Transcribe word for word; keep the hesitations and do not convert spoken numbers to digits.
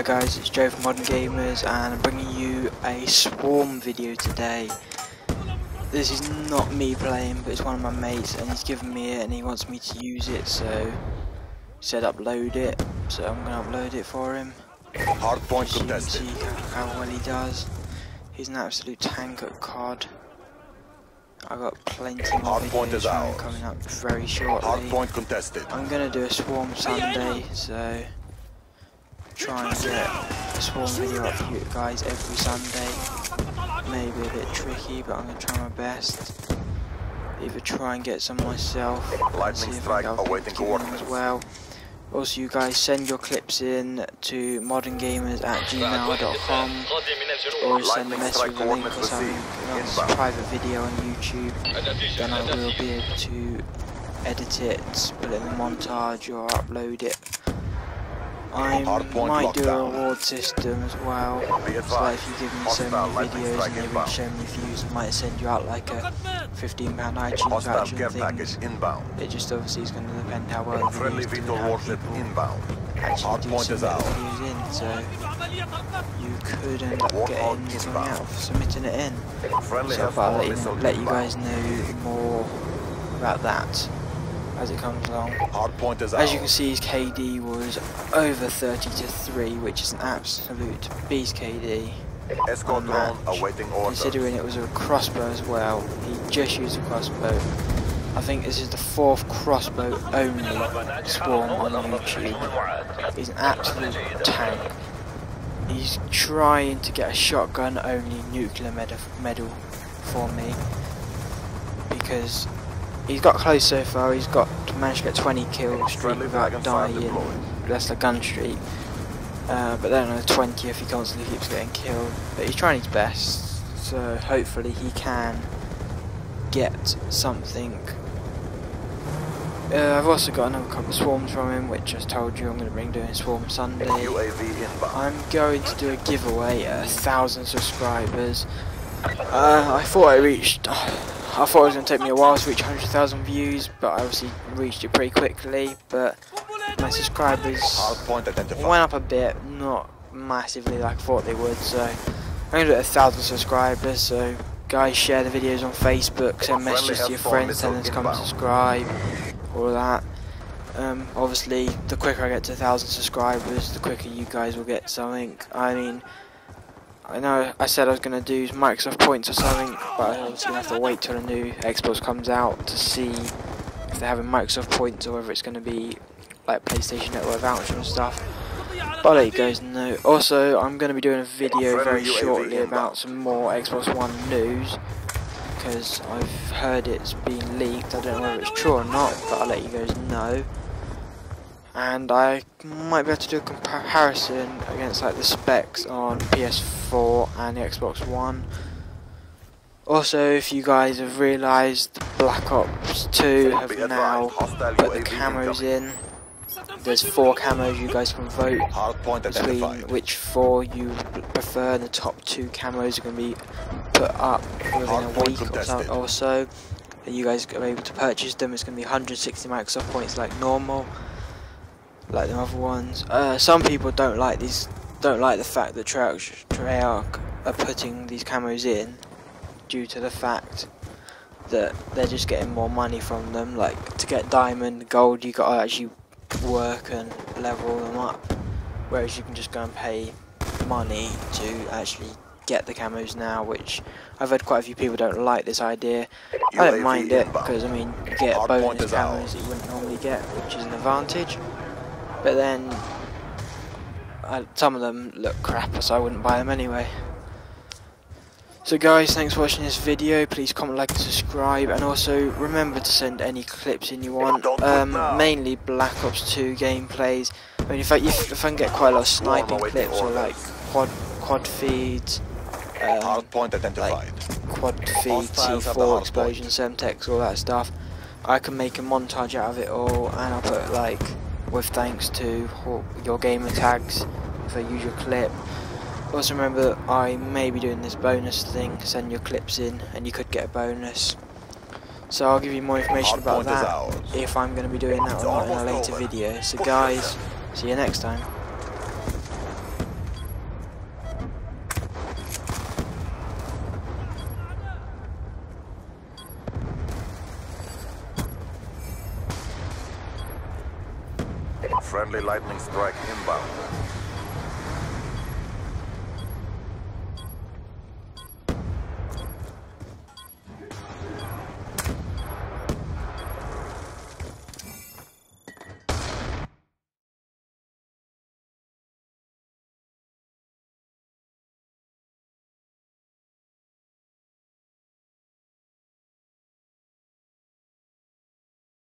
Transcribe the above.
Hi guys, it's Joe from Modern Gamers and I'm bringing you a Swarm video today. This is not me playing, but it's one of my mates and he's given me it and he wants me to use it, so he said upload it, so I'm going to upload it for him. Hardpoint contested. See how well he does. He's an absolute tank at C O D. I got plenty more videos coming up very shortly. Hardpoint contested. I'm going to do a Swarm Sunday, so try and get a Swarm video up for you guys every Sunday. Maybe a bit tricky, but I'm going to try my best. Either try and get some myself, and see if I can get them as well. Also, you guys send your clips in to modern gamers at gmail dot com or send a message with a link or something on a private video on YouTube. Then I will be able to edit it, put it in a montage or upload it. I might do a reward system as well, so like if you give me so many videos and you reach so many views, I might send you out like a fifteen pound iTunes voucher and things. It just obviously is going to depend how well the videos do and how people actually do submit the views in, so you could end up getting something out of submitting it in. So I'll let, let you guys know more about that as it comes along. As you can see, his K D was over thirty to three, which is an absolute beast K D. Escort round awaiting order. Considering it was a crossbow as well, he just used a crossbow. I think this is the fourth crossbow only Swarm on YouTube. He's an absolute tank. He's trying to get a shotgun only nuclear medal for me because he's got close so far. He's got managed to get twenty kills straight without dying. That's the gun streak. Uh, but then on the twentieth, he constantly keeps getting killed. But he's trying his best, so hopefully he can get something. Uh, I've also got another couple of swarms from him, which I told you I'm going to bring doing Swarm Sunday. I'm going to do a giveaway at a thousand subscribers. Uh, I thought I reached. I thought it was going to take me a while to reach one hundred thousand views, but I obviously reached it pretty quickly. But my subscribers went up a bit, not massively like I thought they would, so I'm going to do a thousand subscribers. So guys, share the videos on Facebook, send messages to your friends, tell them to come and subscribe, all that. Um, obviously, the quicker I get to a thousand subscribers, the quicker you guys will get something. I mean, I know I said I was going to do Microsoft Points or something, but I'm obviously going to have to wait till a new Xbox comes out to see if they're having Microsoft Points or whether it's going to be like PlayStation Network voucher and stuff. But I'll let you guys know. Also, I'm going to be doing a video very shortly about some more Xbox One news because I've heard it's been leaked. I don't know whether it's true or not, but I'll let you guys know. And I might be able to do a comparison against like the specs on P S four and the Xbox One. Also, if you guys have realised, Black Ops two have now put the camos in. There's four camos you guys can vote between which four you prefer. The top two camos are going to be put up within a week or so. And you guys are able to purchase them. It's going to be one hundred sixty Microsoft points like normal, like the other ones. Uh, some people don't like these, don't like the fact that Treyarch, Treyarch are putting these camos in due to the fact that they're just getting more money from them. Like to get diamond, gold, you got to actually work and level them up, whereas you can just go and pay money to actually get the camos now, which I've heard quite a few people don't like this idea. I don't mind it because I mean you get bonus camos that you wouldn't normally get, which is an advantage. But then, uh, some of them look crap, so I wouldn't buy them anyway. So guys, thanks for watching this video. Please comment, like, and subscribe. And also, remember to send any clips in you want. Um, mainly Black Ops two gameplays. I mean, if I, if, if I can get quite a lot of sniping clips or like quad, quad feeds, um, like quad feed, T four, explosion, Semtex, all that stuff, I can make a montage out of it all. And I'll put like, with thanks to your gamer tags if I use your clip. Also remember I may be doing this bonus thing, send your clips in and you could get a bonus. So I'll give you more information about that if I'm going to be doing that or not in a later video. So guys, see you next time. Friendly lightning strike inbound.